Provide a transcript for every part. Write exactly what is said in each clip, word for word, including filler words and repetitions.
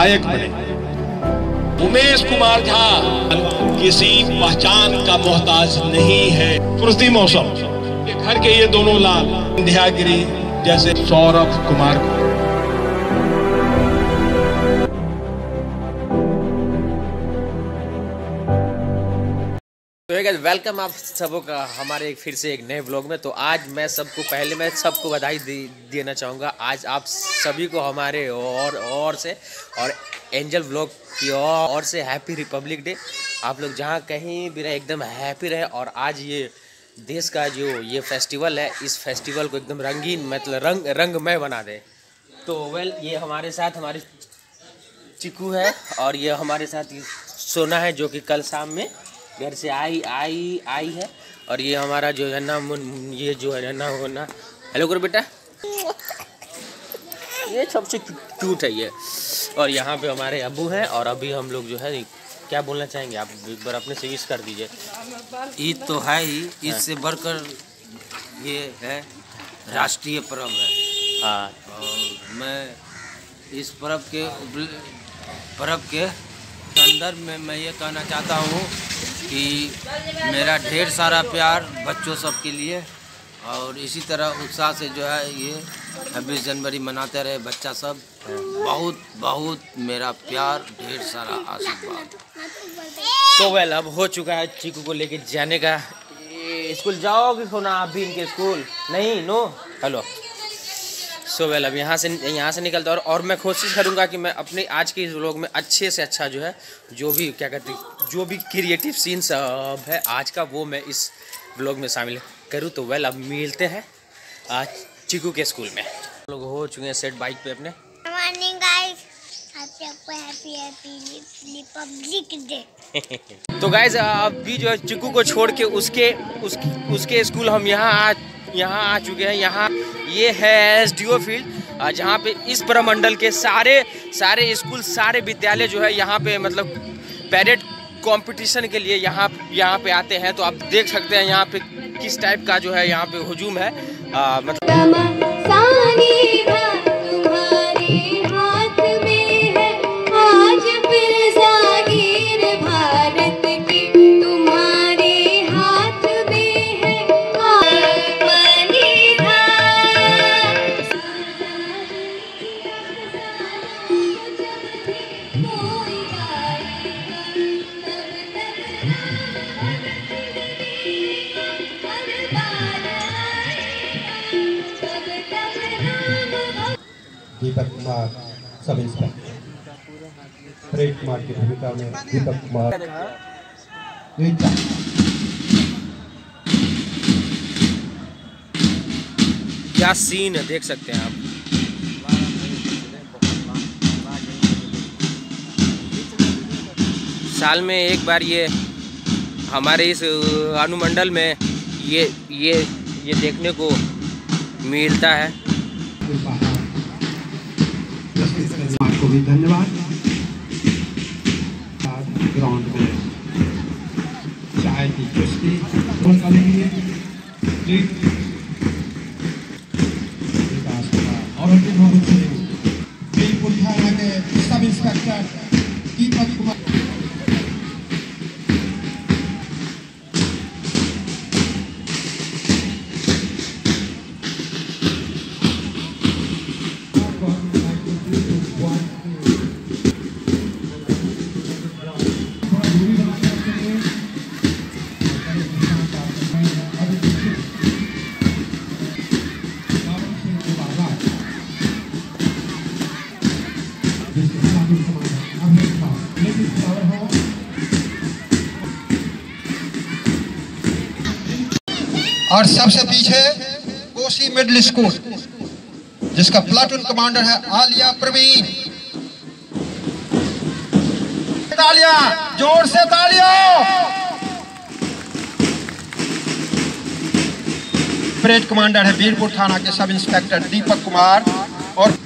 विधायक बने। उमेश कुमार झा किसी पहचान का मोहताज नहीं है। कुर्सी मौसम घर के ये दोनों लाल विंध्यागिरी जैसे सौरभ कुमार को वेलकम आप सबों का हमारे फिर से एक नए ब्लॉग में। तो आज मैं सबको पहले मैं सबको बधाई देना चाहूँगा। आज आप सभी को हमारे और और से और एंजल ब्लॉग की और से हैप्पी रिपब्लिक डे। आप लोग जहाँ कहीं भी रहे एकदम हैप्पी रहे। और आज ये देश का जो ये फेस्टिवल है इस फेस्टिवल को एकदम रंगीन मतलब रंग रंगमय बना दे। तो वेल ये हमारे साथ हमारी चिकू है और ये हमारे साथ सोना है जो कि कल शाम में घर से आई आई आई है। और ये हमारा जो है ना ये जो है ना हो ना हेलो करो बेटा, ये सबसे क्यूट है ये। और यहाँ पे हमारे अबू हैं और अभी हम लोग जो है क्या बोलना चाहेंगे आप एक बार अपने से विश कर दीजिए। ईद तो है ही, ईद से बढ़कर ये है राष्ट्रीय पर्व है। हाँ और मैं इस पर्व के पर्व के संदर्भ में मैं ये कहना चाहता हूँ कि मेरा ढेर सारा प्यार बच्चों सब के लिए और इसी तरह उत्साह से जो है ये छब्बीस जनवरी मनाते रहे बच्चा सब। बहुत बहुत मेरा प्यार ढेर सारा आशीर्वाद। तो वेल अब हो चुका है चीकू को लेके जाने का। स्कूल जाओगे सोना आप भी इनके स्कूल नहीं नो हेलो। सो वेल अब यहाँ से यहाँ से निकलता हूँ और मैं कोशिश करूँगा कि मैं अपने आज के इस व्लॉग में अच्छे से अच्छा जो है जो भी क्या कहते जो भी क्रिएटिव सीन सब है आज का वो मैं इस व्लॉग में शामिल करूँ। तो वेल अब मिलते हैं आज चिकू के स्कूल में। हम लोग हो चुके हैं सेट बाइक पे अपने। तो गाइज अभी जो है चिकू को छोड़ के उसके उसके, उसके स्कूल हम यहाँ आ यहाँ आ चुके हैं। यहाँ ये है एस डी ओ फील्ड जहाँ पे इस प्रमंडल के सारे सारे स्कूल सारे विद्यालय जो है यहाँ पे मतलब पैरेड कंपटीशन के लिए यहाँ यहाँ पे आते हैं। तो आप देख सकते हैं यहाँ पे किस टाइप का जो है यहाँ पे हुजूम है। आ, मतलब दीपक कुमार सब इंस्पेक्टर प्रेम कुमार की भूमिका में दीपक कुमार गीता क्या सीन है देख सकते हैं आप। साल में एक बार ये हमारे इस अनुमंडल में ये ये ये देखने को मिलता है। आपको भी धन्यवाद। ग्राउंड में चाय की कुश्ती करेंगे और उनके बहुत बीरपुर थाना के सब इंस्पेक्टर दीपक कुमार और सबसे पीछे कोसी मिडिल स्कूल जिसका प्लाटून कमांडर है आलिया प्रवीण। तालियां जोर से तालियां। परेड कमांडर है बीरपुर थाना के सब इंस्पेक्टर दीपक कुमार और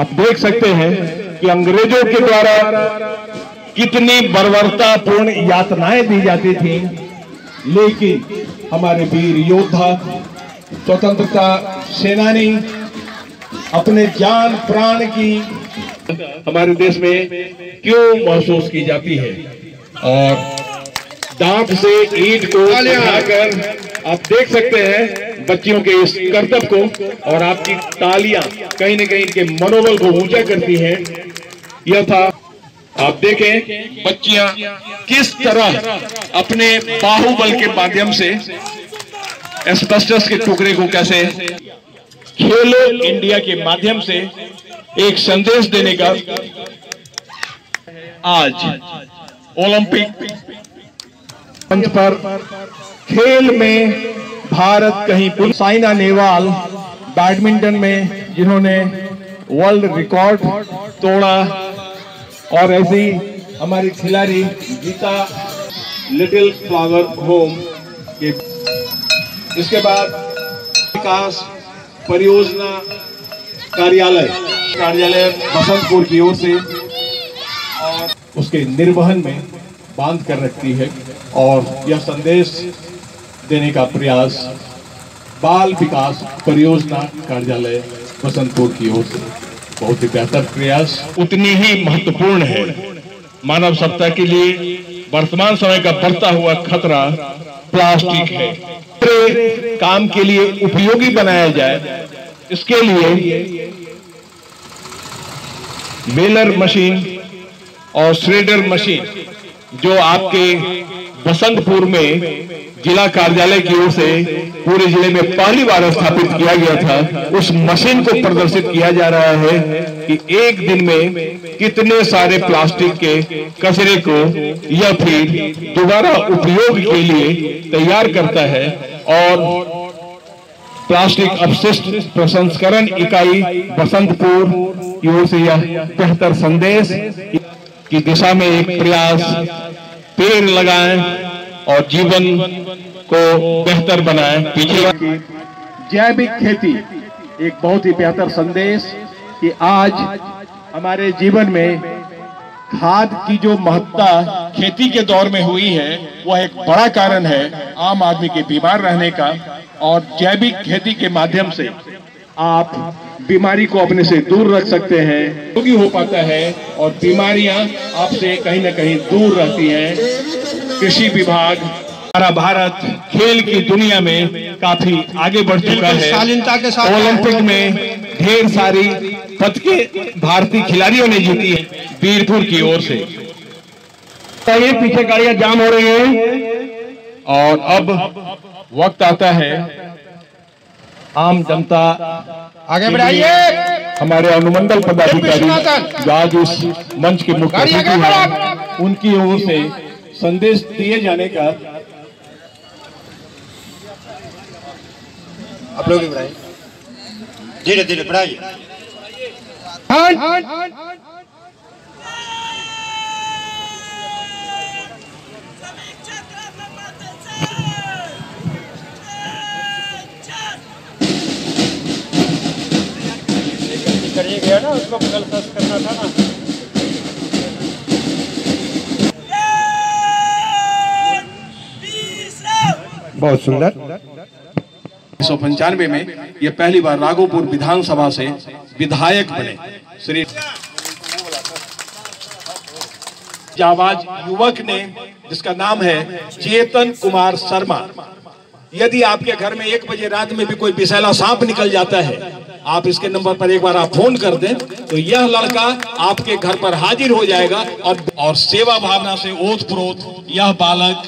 आप देख सकते हैं कि अंग्रेजों के द्वारा कितनी बर्बरतापूर्ण यातनाएं दी जाती थी, लेकिन हमारे वीर योद्धा, स्वतंत्रता सेनानी अपने जान प्राण की हमारे देश में क्यों महसूस की जाती है। और दांत से ईंट को उठाकर आप देख सकते हैं बच्चियों के इस कर्तव्य को, और आपकी तालियां कहीं न कहीं इनके मनोबल को ऊंचा करती हैं। यह था, आप देखें बच्चियां किस तरह अपने बाहुबल के माध्यम से एस्बेस्टस के टुकड़े को कैसे खेलो इंडिया के माध्यम से एक संदेश देने का आज ओलंपिक मंच पर खेल में भारत कहीं। साइना नेहवाल बैडमिंटन में जिन्होंने वर्ल्ड रिकॉर्ड तोड़ा, और ऐसी हमारी खिलाड़ी गीता लिटिल फ्लावर होम के। इसके बाद विकास परियोजना कार्यालय कार्यालय बसंतपुर की ओर से और उसके निर्वहन में बांध कर रखती है, और यह संदेश देने का प्रयास बाल विकास परियोजना कार्यालय बसंतपुर की ओर से बहुत ही बेहतर प्रयास उतनी ही महत्वपूर्ण है। मानव सत्ता के लिए वर्तमान समय का बढ़ता हुआ खतरा प्लास्टिक है, काम के लिए उपयोगी बनाया जाए, इसके लिए बेलर मशीन और श्रेडर मशीन जो आपके बसंतपुर में जिला कार्यालय की ओर से पूरे जिले में पहली बार स्थापित किया गया था, उस मशीन को प्रदर्शित किया जा रहा है कि एक दिन में कितने सारे प्लास्टिक के कचरे को या फिर दोबारा उपयोग के लिए तैयार करता है। और प्लास्टिक अपशिष्ट प्रसंस्करण इकाई बसंतपुर की ओर से यह बेहतर संदेश की दिशा में एक प्रयास, पेड़ लगाएं और जीवन को बेहतर बनाएं। पीछे जैविक खेती एक बहुत ही बेहतर संदेश कि आज हमारे जीवन में खाद की जो महत्ता खेती के दौर में हुई है वह एक बड़ा कारण है आम आदमी के बीमार रहने का, और जैविक खेती के माध्यम से आप बीमारी को अपने से दूर रख सकते हैं, उपयोगी हो पाता है और बीमारियां आपसे कहीं ना कहीं दूर रहती हैं। कृषि विभाग, हमारा भारत खेल की दुनिया में काफी आगे बढ़ चुका है। ओलंपिक में ढेर सारी पदकें भारतीय खिलाड़ियों ने जीती है। बीरपुर की ओर से ये पीछे गाड़ियां जाम हो रही हैं, और अब वक्त आता है आम जनता आगे बढ़ाइए। हमारे अनुमंडल पदाधिकारी जो आज इस मंच के मुख्य हैं, उनकी ओर से संदेश दिए जाने का आप लोग धीरे धीरे बढ़ाइए। करिए गया ना, उसको बगल सर्च करना था ना। बहुत सुंदर। उन्नीस सौ पंचानवे में ये पहली बार राघोपुर विधानसभा से विधायक बने। श्री जाबाज युवक ने, जिसका नाम है चेतन कुमार शर्मा, यदि आपके घर में एक बजे रात में भी कोई विषैला सांप निकल जाता है, आप इसके नंबर पर एक बार आप फोन कर दें तो यह लड़का आपके घर पर हाजिर हो जाएगा। और, और सेवा भावना से ओतप्रोत यह बालक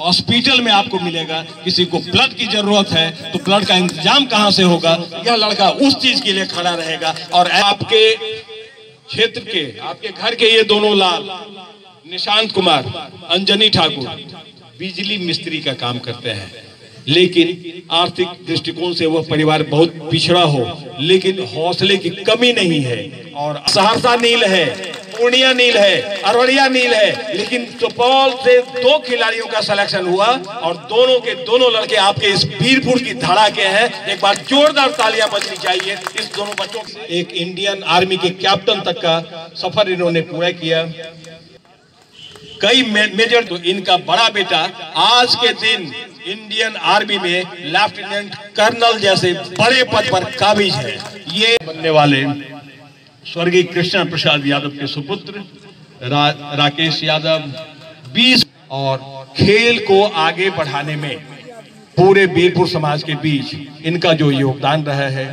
हॉस्पिटल में आपको मिलेगा। किसी को ब्लड की जरूरत है तो ब्लड का इंतजाम कहां से होगा, यह लड़का उस चीज के लिए खड़ा रहेगा। और आपके क्षेत्र के, आपके घर के ये दोनों लाल, निशांत कुमार, अंजनी ठाकुर, बिजली मिस्त्री का काम करते हैं, लेकिन आर्थिक दृष्टिकोण से वह परिवार बहुत पिछड़ा हो, लेकिन हौसले की कमी नहीं है। और सहरसा नील है, पूर्णिया नील है, अरवरिया नील है, लेकिन सुपौल से दो खिलाड़ियों का सिलेक्शन हुआ और दोनों के दोनों लड़के आपके इस बीरपुर की धारा के हैं। एक बार जोरदार तालियां बजनी चाहिए इस दोनों बच्चों से। एक इंडियन आर्मी के कैप्टन तक का सफर इन्होंने पूरा किया, कई मेजर। तो इनका बड़ा बेटा आज के दिन इंडियन आर्मी में लेफ्टिनेंट कर्नल जैसे बड़े पद पर काबिज है। ये बनने वाले स्वर्गीय कृष्ण प्रसाद यादव के सुपुत्र रा, राकेश यादव बीस और खेल को आगे बढ़ाने में पूरे बीरपुर समाज के बीच इनका जो योगदान रहा है,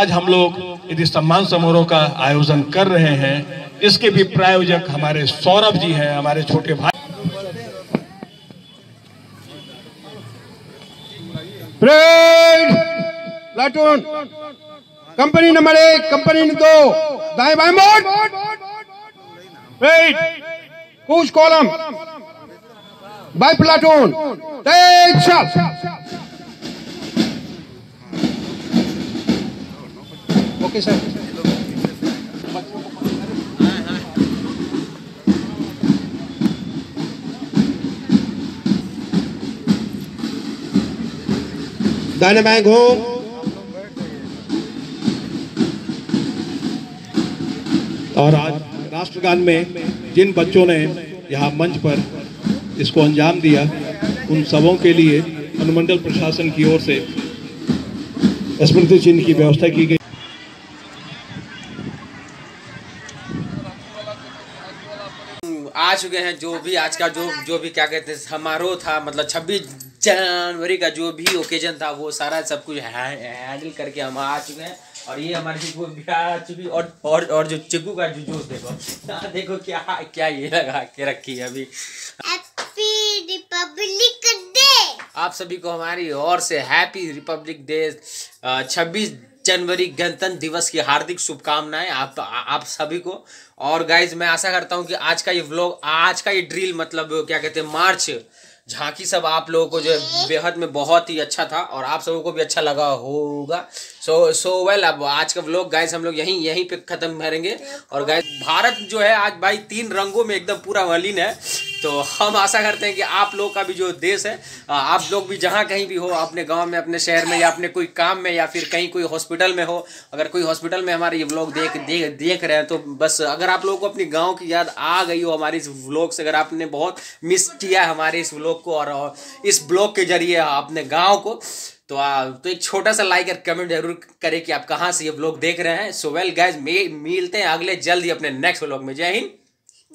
आज हम लोग यदि सम्मान समारोह का आयोजन कर रहे हैं, इसके भी प्रायोजक हमारे सौरभ जी हैं, हमारे छोटे भाई। प्लेन कंपनी नंबर एक, कंपनी दो, दाएं बाएं मोड़, वेट, कूच column, by platoon, take shot, okay sir. दाएं बाएं घूम, और आज राष्ट्रगान में जिन बच्चों ने यहाँ मंच पर इसको अंजाम दिया, उन सबों के लिए अनुमंडल प्रशासन की ओर से स्मृति चिन्ह की व्यवस्था की गई। आ चुके हैं जो भी आज का जो जो भी क्या कहते हैं समारोह था, मतलब छब्बीस जनवरी का जो भी ओकेजन था वो सारा सब कुछ हैंडल करके हम आ चुके हैं। और ये हमारे चिकू बिहार चुकी और और और जो चिकू का जो जोश देखो देखो क्या क्या ये लगा के रखी है अभी। हैप्पी रिपब्लिक डे, आप सभी को हमारी ओर से हैप्पी रिपब्लिक डे छब्बीस जनवरी गणतंत्र दिवस की हार्दिक शुभकामनाएं आप आप सभी को। और गाइज मैं आशा करता हूं कि आज का ये व्लॉग, आज का ये ड्रिल, मतलब क्या कहते हैं मार्च झांकी, सब आप लोगों को जो है बेहद में बहुत ही अच्छा था और आप सबों को भी अच्छा लगा होगा। सो सो वेल अब आज का व्लॉग गाइस हम लोग यहीं यहीं पे खत्म करेंगे। और गाइस भारत जो है आज भाई तीन रंगों में एकदम पूरा मलिन है, तो हम आशा करते हैं कि आप लोग का भी जो देश है, आप लोग भी जहाँ कहीं भी हो, अपने गांव में, अपने शहर में, या अपने कोई काम में, या फिर कहीं कोई हॉस्पिटल में हो, अगर कोई हॉस्पिटल में हमारे ये व्लॉग देख देख देख रहे हैं, तो बस अगर आप लोगों को अपने गांव की याद आ गई हो हमारे इस व्लॉग से, अगर आपने बहुत मिस किया हमारे इस व्लॉग को और इस ब्लॉग के जरिए अपने गाँव को, तो आ, तो एक छोटा सा लाइक और कमेंट जरूर करें कि आप कहाँ से ये व्लॉग देख रहे हैं। सो वेल गाइज मिलते हैं अगले जल्द ही अपने नेक्स्ट व्लॉग में। जय हिंद,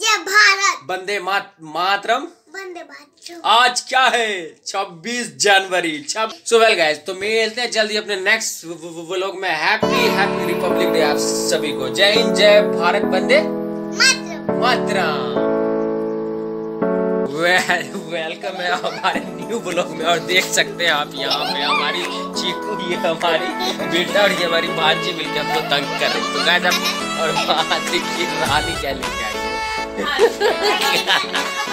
जय भारत, वंदे मात, मातरम, वंदे मातरम। आज क्या है छब्बीस जनवरी। सो वेल गाइस तो मिलते हैं जल्दी अपने नेक्स्ट व्लॉग में। हैप्पी हैप्पी रिपब्लिक डे आप सभी को। जय हिंद, जय भारत, वंदे मातरम, मातरम। वेल वेलकम है हमारे न्यू व्लॉग में। और देख सकते हैं आप यहाँ पे हमारी चीकू, ये हमारी बेटा और ये हमारी भांजी मिलकर हमको तंग कर रही। तो गाइस और रानी क्या लिखा है।